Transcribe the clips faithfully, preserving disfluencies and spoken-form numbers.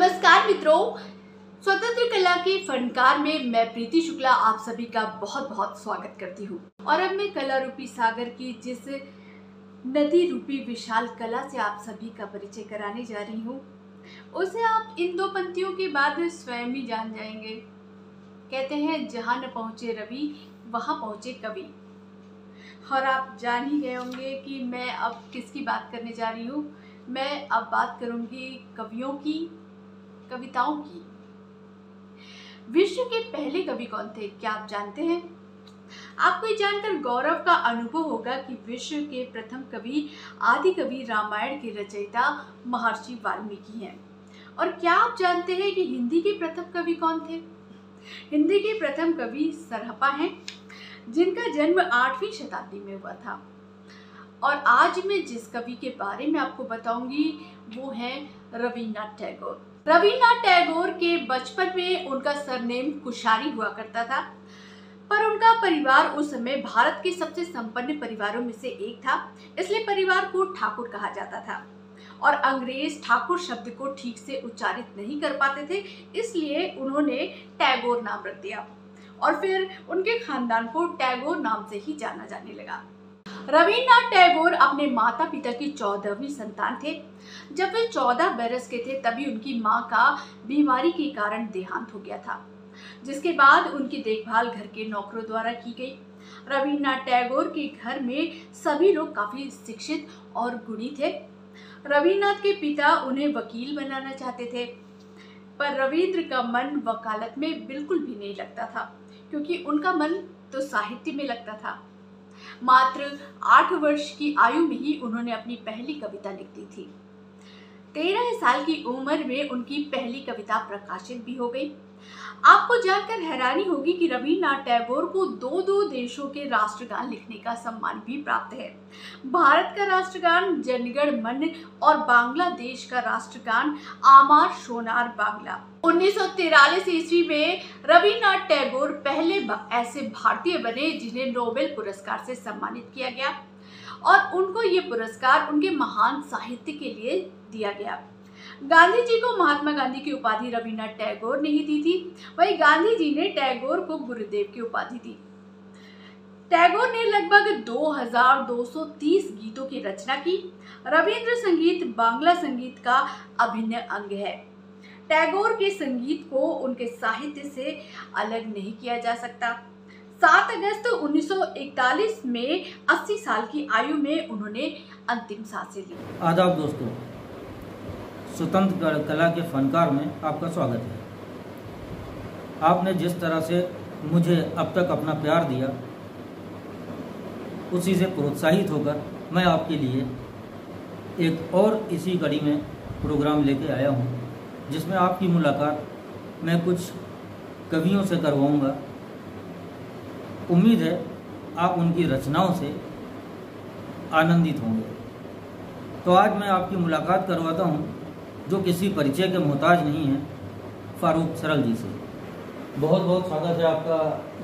नमस्कार मित्रों, स्वतंत्र कला के फनकार में मैं प्रीति शुक्ला आप सभी का बहुत बहुत स्वागत करती हूँ। और अब मैं कला रूपी सागर की जिस नदी रूपी विशाल कला से आप सभी का परिचय कराने जा रही हूँ, उसे आप इन दो पंक्तियों के बाद स्वयं ही जान जाएंगे। कहते हैं जहाँ न पहुँचे रवि वहाँ पहुँचे कवि, और आप जान ही गए होंगे कि मैं अब किसकी बात करने जा रही हूँ। मैं अब बात करूंगी कवियों की, कविताओं की। विश्व के पहले कवि कौन थे, क्या आप जानते हैं? आपको ये जानकर गौरव का अनुभव होगा कि विश्व के प्रथम कवि आदि कवि रामायण के रचयिता महर्षि वाल्मीकि हैं। और क्या आप जानते हैं कि हिंदी के प्रथम कवि कौन थे? हिंदी के प्रथम कवि सरहपा हैं, जिनका जन्म आठवीं शताब्दी में हुआ था। और आज मैं जिस कवि के बारे में आपको बताऊंगी वो है रवीन्द्रनाथ टैगोर। रवीन्द्रनाथ टैगोर के बचपन में उनका सरनेम कुशारी हुआ करता था, पर उनका परिवार उस समय भारत के सबसे संपन्न परिवारों में से एक था, इसलिए परिवार को ठाकुर कहा जाता था। और अंग्रेज ठाकुर शब्द को ठीक से उच्चारित नहीं कर पाते थे, इसलिए उन्होंने टैगोर नाम रख दिया और फिर उनके खानदान को टैगोर नाम से ही जाना जाने लगा। रवीन्द्रनाथ टैगोर अपने माता पिता की चौदहवीं संतान थे। जब वे चौदह बरस के थे तभी उनकी मां का बीमारी के कारण देहांत हो गया था, जिसके बाद उनकी देखभाल घर के नौकरों द्वारा की गई। रवीन्द्रनाथ टैगोर के घर में सभी लोग काफी शिक्षित और गुणी थे। रवीन्द्रनाथ के पिता उन्हें वकील बनाना चाहते थे, पर रवीन्द्र का मन वकालत में बिल्कुल भी नहीं लगता था, क्योंकि उनका मन तो साहित्य में लगता था। मात्र आठ वर्ष की आयु में ही उन्होंने अपनी पहली कविता लिख दी थी। तेरह साल की उम्र में उनकी पहली कविता प्रकाशित भी हो गई। आपको जानकर हैरानी होगी कि रवीन्द्रनाथ टैगोर को दो दो देशों के राष्ट्रगान लिखने का सम्मान भी प्राप्त है। भारत का राष्ट्रगान जन गण मन और बांग्लादेश का राष्ट्रगान आमार सोनार बांग्ला। उन्नीस सौ तिरालीस ईस्वी में रवीन्द्रनाथ टैगोर पहले ऐसे भारतीय बने जिन्हें नोबेल पुरस्कार से सम्मानित किया गया, और उनको ये पुरस्कार उनके महान साहित्य के लिए दिया गया। गांधी जी को महात्मा गांधी की उपाधि रवीन्द्रनाथ टैगोर ने ही दी थी, वहीं गांधी जी ने टैगोर को गुरुदेव की उपाधि दी। टैगोर ने लगभग दो हज़ार दो सौ तीस गीतों की रचना की। रविन्द्र संगीत बांग्ला संगीत का अभिन्न अंग है। टैगोर के संगीत को उनके साहित्य से अलग नहीं किया जा सकता। सात अगस्त उन्नीस सौ इकतालीस में अस्सी साल की आयु में उन्होंने अंतिम सांसें ली। आदाब दोस्तों, स्वतंत्र कला के फनकार में आपका स्वागत है। आपने जिस तरह से मुझे अब तक अपना प्यार दिया, उसी से प्रोत्साहित होकर मैं आपके लिए एक और इसी कड़ी में प्रोग्राम लेके आया हूँ, जिसमें आपकी मुलाकात मैं कुछ कवियों से करवाऊँगा। उम्मीद है आप उनकी रचनाओं से आनंदित होंगे। तो आज मैं आपकी मुलाकात करवाता हूँ जो किसी परिचय के मोहताज नहीं है, फारूक सरल जी से। बहुत बहुत स्वागत है आपका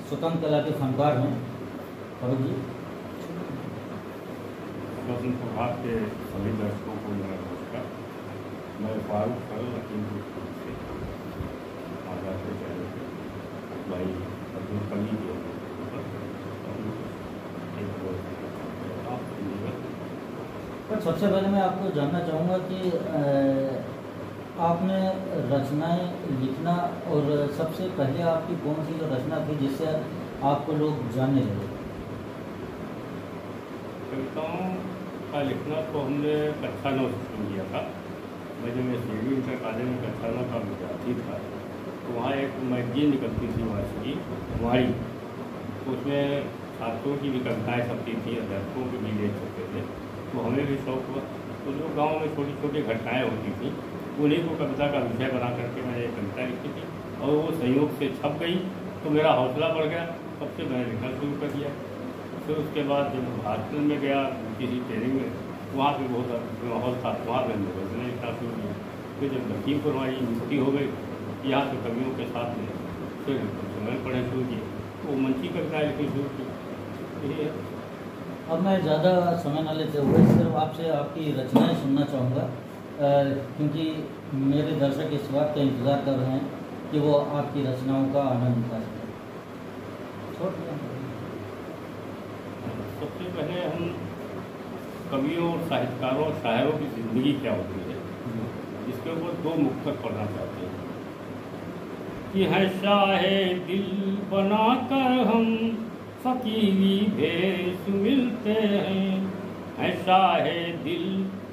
स्वतंत्र कला के फनकार में फारूक जी। स्वतंत्र प्रभाग के सभी दर्शकों को मेरा नमस्कार। मैं फारूक सरल लखीमपुर से आजाद भाई अब्दुल कली के पर सबसे पहले मैं आपको जानना चाहूँगा कि आपने रचनाएं लिखना, और सबसे पहले आपकी कौन सी जो रचना थी जिससे आपको लोग जानने लगे? कविताओं का लिखना तो हमने कक्षा नौ से किया था। मैं जब एस डी इंटर कॉलेज में कक्षा नौ का विद्यार्थी था, तो वहाँ एक मैगजीन निकलती थी वार्षिकी हमारी, उसमें छात्रों की भी कविताएँ छपती थी, अध्यापकों के भी लेख छपते थे। तो हमें भी शौक हुआ। तो जो गाँव में छोटी छोटी घटनाएँ होती थी उन्हीं को कविता का विषय बना करके मैंने एक कविता लिखी थी, और वो संयोग से छप गई। तो मेरा हौसला बढ़ गया, तब से मैंने लिखना शुरू कर दिया। फिर उसके बाद जब हॉस्टल में गया किसी ट्रेनिंग में, वहाँ पर बहुत माहौल था, वहाँ पर हमने रचना लिखना शुरू किया। फिर जब लखीमपुर हमारी मुक्ति हो गई, यहाँ के कवियों के साथ में फिर सम्मेलन पढ़े शुरू किए, तो मंची कविताएँ लिखनी शुरू की। अब मैं ज़्यादा समय न लेते हुए सिर्फ आपसे आपकी रचनाएँ सुनना चाहूँगा क्योंकि मेरे दर्शक इस बात का इंतज़ार कर रहे हैं कि वो आपकी रचनाओं का आनंद उठा सकें। छोड़ सबसे पहले हम कवियों और साहित्यकारों शायरों की ज़िंदगी क्या होती है इसके ऊपर दो मुख्तर पढ़ना चाहते हैं कि है शाहे दिल बनाकर हम फकीरी भेष मिलते हैं, है शाहे दिल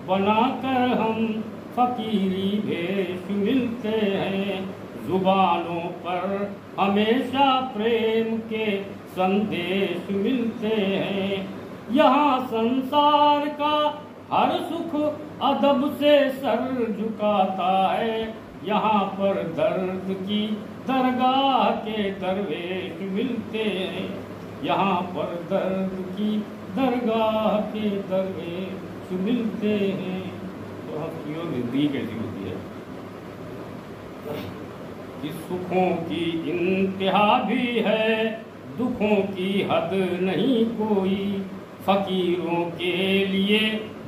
बनाकर हम फकीरी भेष मिलते हैं, जुबानों पर हमेशा प्रेम के संदेश मिलते हैं, यहाँ संसार का हर सुख अदब से सर झुकाता है, यहाँ पर दर्द की दरगाह के दरवेश मिलते हैं, यहाँ पर दर्द की दरगाह के दरवेश मिलते हैं। तो हम यो जिंदगी कैसी होती है कि सुखों की इंतहा भी है, दुखों की हद नहीं कोई, फकीरों के लिए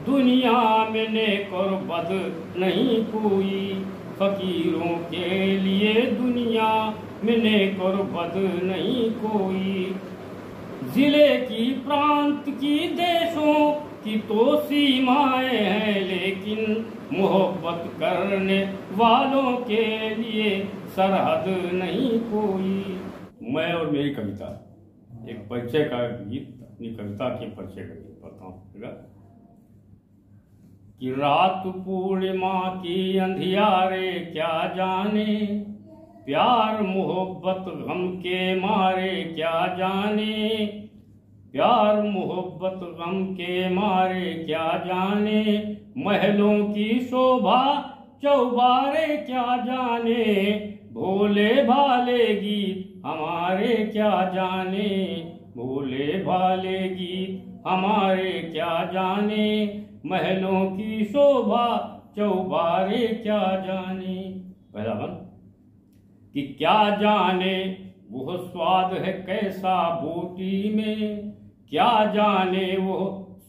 दुनिया में नेक और बद नहीं कोई, फकीरों के लिए दुनिया में नेक और बद नहीं कोई, जिले की प्रांत की देशों की तो सीमाएं हैं, लेकिन मोहब्बत करने वालों के लिए सरहद नहीं कोई। मैं और मेरी कविता एक परिचय का गीत अपनी कविता के परिचय का गीत पढ़ता हूँ कि रात पूर्णिमा की अंधियारे क्या जाने, प्यार मोहब्बत गम के मारे क्या जाने, प्यार मोहब्बत गम के मारे क्या जाने, महलों की शोभा चौबारे क्या जाने, भोले भाले गीत हमारे क्या जाने, भोले भाले गीत हमारे क्या जाने, महलों की शोभा चौबारे क्या जाने। पहला बात कि क्या जाने वो स्वाद है कैसा बोटी में, क्या जाने वो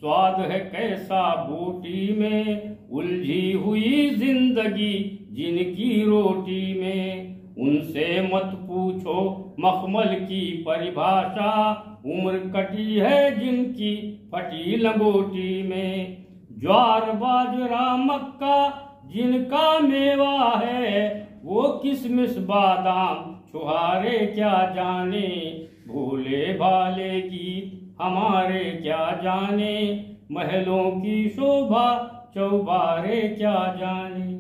स्वाद है कैसा बोटी में, उलझी हुई जिंदगी जिनकी रोटी में, उनसे मत पूछो मखमल की परिभाषा, उम्र कटी है जिनकी फटी लंगोटी में, ज्वार बाजरा मक्का जिनका मेवा है, वो किशमिश बादाम छुहारे क्या जाने, भोले भाले गीत हमारे क्या जाने, महलों की शोभा चौबारे क्या जाने,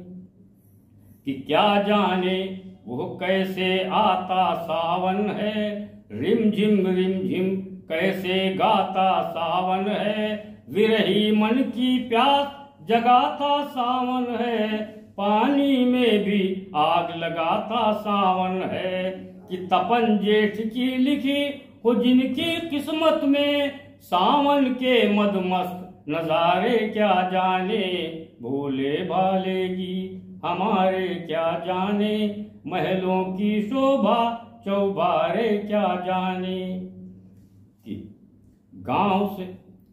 कि क्या जाने वो कैसे आता सावन है, रिमझिम रिमझिम कैसे गाता सावन है, विरही मन की प्यास जगाता सावन है, पानी में भी आग लगाता सावन है, कि तपन जेठ की लिखी हो जिनकी किस्मत में, सावन के मदमस्त नजारे क्या जाने, भोले भाले गीत हमारे क्या जाने, महलों की शोभा चौबारे क्या जाने, कि गांव से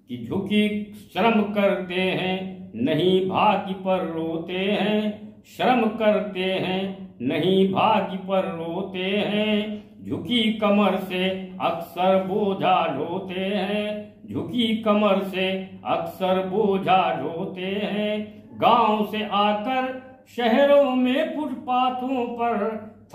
कि झुकी श्रम करते हैं नहीं भाग्य पर रोते हैं, श्रम करते हैं नहीं भाग्य पर रोते हैं, झुकी कमर से अक्सर बोझा ढोते हैं, झुकी कमर से अक्सर बोझा ढोते हैं, गांव से आकर शहरों में फुटपाथों पर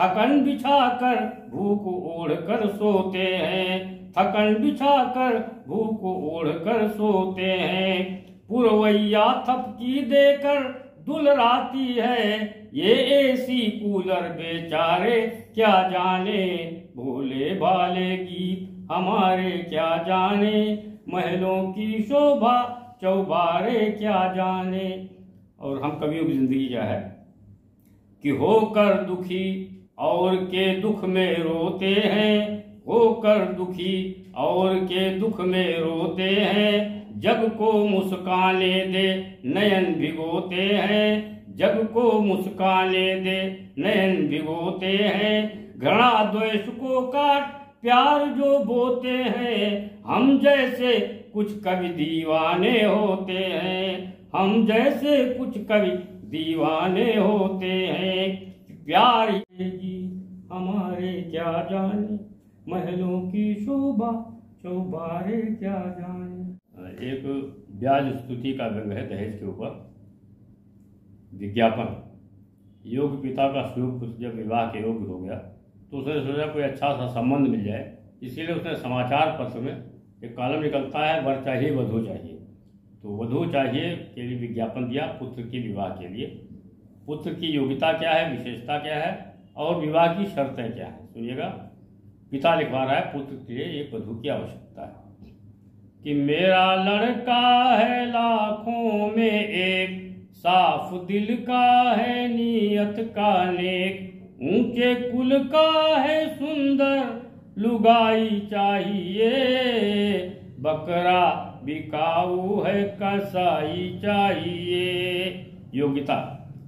थकन बिछाकर भूख ओढ़कर सोते हैं, थकन बिछाकर भूख ओढ़कर सोते हैं, पुरवैया थपकी देकर दुलराती है, ये एसी कूलर बेचारे क्या जाने, भोले भाले गीत हमारे क्या जाने, महलों की शोभा चौबारे क्या जाने। और हम कवियों की जिंदगी क्या है कि होकर दुखी और के दुख में रोते हैं, होकर दुखी और के दुख में रोते हैं, जग को मुस्काने दे नयन भिगोते हैं, जग को मुस्काने दे नयन भिगोते हैं, घृणा द्वेष को काट प्यार जो बोते हैं, हम जैसे कुछ कवि दीवाने होते हैं, हम जैसे कुछ कवि दीवाने होते हैं प्यार की, हमारे क्या जाने महलों की शोभा चौबारे क्या जाने। एक ब्याज स्तुति का व्यंग है दहेज के ऊपर। विज्ञापन। योग पिता का स्वरूप जब विवाह के योग्य हो गया तो उसने सोचा कोई अच्छा सा संबंध मिल जाए, इसीलिए उसने समाचार पत्र में एक कॉलम निकलता है, वर चाहिए वधू चाहिए, तो वधू चाहिए के लिए विज्ञापन दिया पुत्र की विवाह के लिए। पुत्र की योग्यता क्या है, विशेषता क्या है और विवाह की शर्तें क्या है। सुनिएगा, पिता लिखवा रहा है पुत्र के लिए एक वधू की आवश्यकता है कि मेरा लड़का है लाखों में एक, साफ दिल का है नीयत का नेक, ऊंचे कुल का है सुंदर लुगाई चाहिए, बकरा बिकाऊ है कसाई चाहिए। योग्यता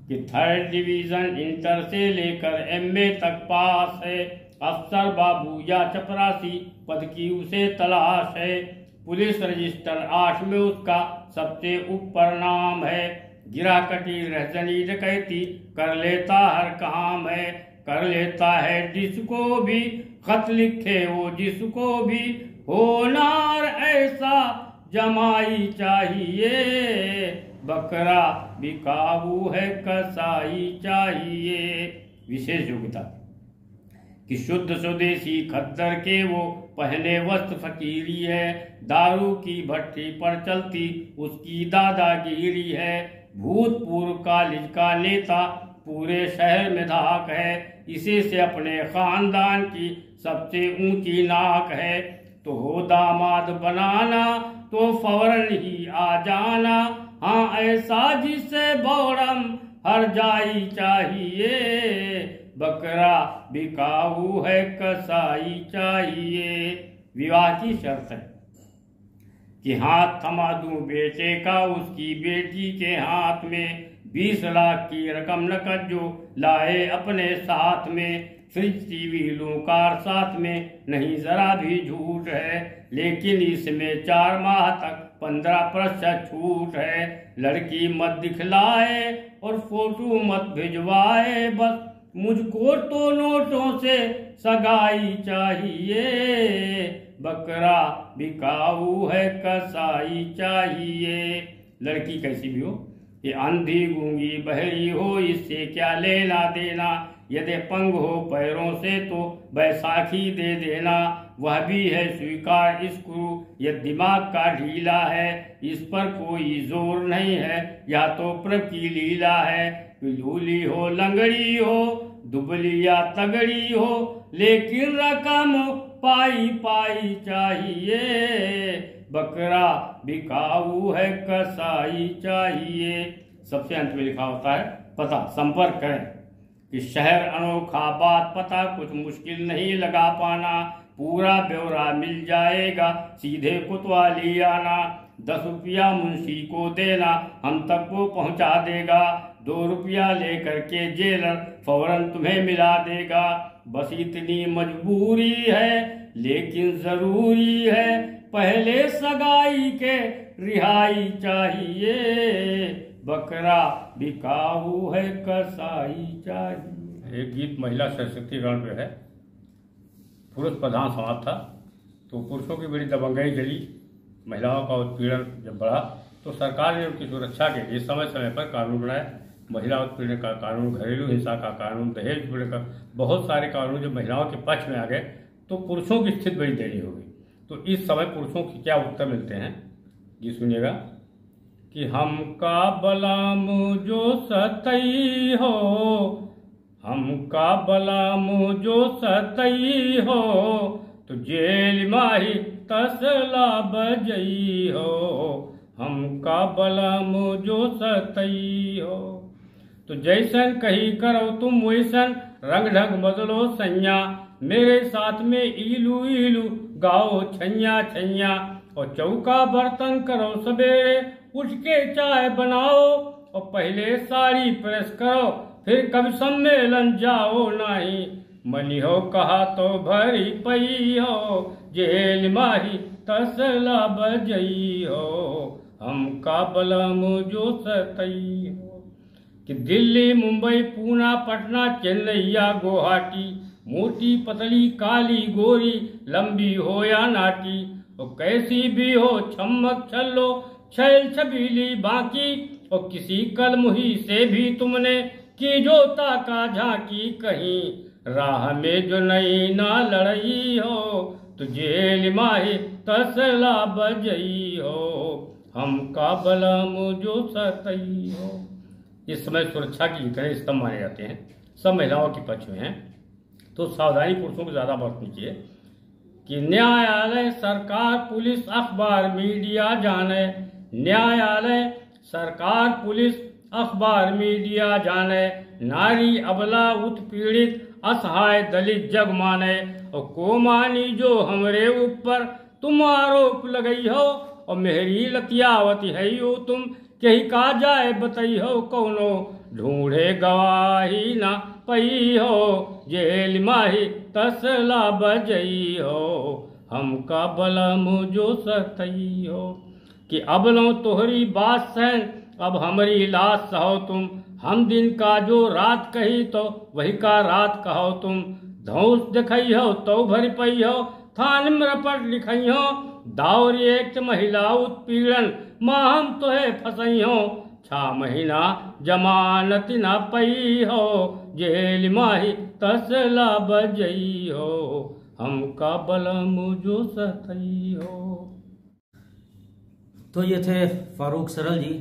कि थर्ड डिवीजन इंटर से लेकर एमए तक पास है, अफसर बाबू या चपरासी पद की उसे तलाश है, पुलिस रजिस्टर आठ में उसका सबसे ऊपर नाम है, गिरा कटी रहजनी डकैती कर लेता हर काम है, कर लेता है जिसको भी खत लिखे वो जिसको भी, होनार ऐसा जमाई चाहिए, बकरा बिकाऊ है कसाई चाहिए। विशेष योग्यता कि शुद्ध स्वदेशी खद्दर के वो पहले वस्त्र फकीरी है, दारू की भट्टी पर चलती उसकी दादागिरी है, भूतपूर्व कॉलेज का नेता पूरे शहर में धाक है, इसी से अपने खानदान की सबसे ऊंची नाक है, तो हो दामाद बनाना तो फौरन ही आ जाना, हाँ ऐसा जिससे बौरम हर जाई चाहिए, बकरा बिकाऊ है कसाई चाहिए। विवाह की शर्त है कि हाथ थमा दूं बेटे का उसकी बेटी के हाथ में, बीस लाख की रकम नकद जो लाए अपने साथ में, फ्रिज टीवी लूं कार साथ में नहीं जरा भी झूठ है, लेकिन इसमें चार माह तक पंद्रह प्रतिशत छूट है, लड़की मत दिखलाए और फोटो मत भिजवाए, बस मुझको तो नोटों से सगाई चाहिए, बकरा बिकाऊ है कसाई चाहिए। लड़की कैसी भी हो, ये अंधी गूंगी बहरी हो इससे क्या लेना देना, यदि पंग हो पैरों से तो बैसाखी दे देना, वह भी है स्वीकार स्क्रू यह दिमाग का ढीला है, इस पर कोई जोर नहीं है या तो प्रभ की लीला है, लूली हो लंगड़ी हो दुबली या तगड़ी हो, लेकिन रकम पाई पाई चाहिए, बकरा बिकाऊ है कसाई चाहिए। सबसे अंत में लिखा होता है पता, संपर्क करें कि शहर अनोखा बात पता कुछ मुश्किल नहीं लगा पाना, पूरा ब्यौरा मिल जाएगा सीधे कोतवाली आना, दस रुपया मुंशी को देना हम तक को पहुंचा देगा, दो रुपया लेकर के जेलर फौरन तुम्हें मिला देगा, बस इतनी मजबूरी है लेकिन जरूरी है, पहले सगाई के रिहाई चाहिए, बकरा बिकाऊ है कसाई चाहिए। एक गीत महिला सशक्तिकरण पे है, पुरुष प्रधान समाज था तो पुरुषों की बड़ी दबंगई चली, महिलाओं का उत्पीड़न जब बढ़ा तो सरकार ने उनकी सुरक्षा के लिए समय समय पर कानून बनाए, महिला उत्पीड़न का कानून, घरेलू हिंसा का कानून, दहेज उत्पीड़न का, बहुत सारे कानून जब महिलाओं के पक्ष में आ गए तो पुरुषों की स्थिति बड़ी दयनीय होगी। तो इस समय पुरुषों के क्या उत्तर मिलते हैं ये सुनिएगा कि हमका बलाम जो सतई हो, हमका बलाम जो सतई हो, तो जेल माही तसला बजई हो, हमका बलाम जो सतई हो, तो जैसन कही करो तुम वैसन रंग ढंग बदलो संज्ञा, मेरे साथ में इलू इलू गाओ छैया छैया, और चौका बर्तन करो सवेरे उठ के चाय बनाओ, और पहले साड़ी प्रेस करो फिर कभी सम्मेलन जाओ नहीं, मनिहो कहा तो भरी पई हो, जेल माही तसला बजई हो, हमका बलम जो सतई हो। कि दिल्ली, मुंबई, पूना, पटना, चेन्नई या गुवाहाटी, मोटी पतली काली गोरी लंबी हो या नाटी, और तो कैसी भी हो छमक छल्लो छैल छबीली बाकी, और किसी कलमुही से भी तुमने की जोता का झांकी, कहीं राह में जो नई ना लड़ई हो, तुझे लिमाही तसला बजई हो, हम का बलम जो सतई हो। इस समय सुरक्षा की कई स्तंभ माने जाते हैं, सब महिलाओं के पक्ष में हैं, तो सावधानी पुरुषों को ज़्यादा बरतनी चाहिए कि न्यायालय, सरकार, पुलिस, अखबार, मीडिया जाने। न्यायालय, सरकार, पुलिस, अखबार, मीडिया जाने, नारी, अबला, उत्पीड़ित, असहाय, दलित जग माने, और कोमानी जो हमरे ऊपर तुम आरोप लगई हो, और मेहरी लतियावती है यू तुम कही का जाए बताई हो, कौनो ढूंढे गवाही ना पई हो, जेल माही तसला बजई हो, हमका बलम जो सतई हो। कि अब लो तोहरी बात सहन, अब हमारी लाश सहो तुम, हम दिन का जो रात कही तो वही का रात कहो तुम, धौस दिखई हो तो भर पई हो, थान में रपट लिखई हो, दावरी एक महिला उत्पीड़न माँ हम तोहे फंसई हो, छह महीना जमानत न पई हो, जेल माही तसला बजई हो, हमका बलम जो सतई हो। तो ये थे फारूक सरल जी,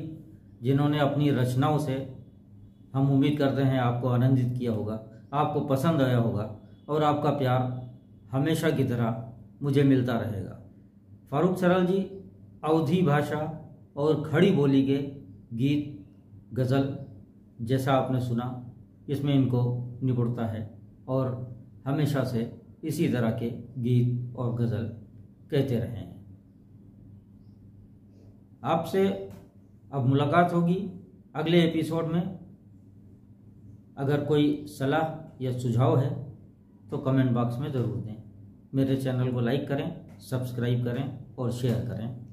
जिन्होंने अपनी रचनाओं से, हम उम्मीद करते हैं आपको आनंदित किया होगा, आपको पसंद आया होगा, और आपका प्यार हमेशा की तरह मुझे मिलता रहेगा। फारूक सरल जी अवधी भाषा और खड़ी बोली के गीत, गज़ल जैसा आपने सुना, इसमें इनको निपुणता है, और हमेशा से इसी तरह के गीत और गज़ल कहते रहे हैं। आपसे अब मुलाकात होगी अगले एपिसोड में। अगर कोई सलाह या सुझाव है तो कमेंट बॉक्स में ज़रूर दें। मेरे चैनल को लाइक करें, सब्सक्राइब करें और शेयर करें।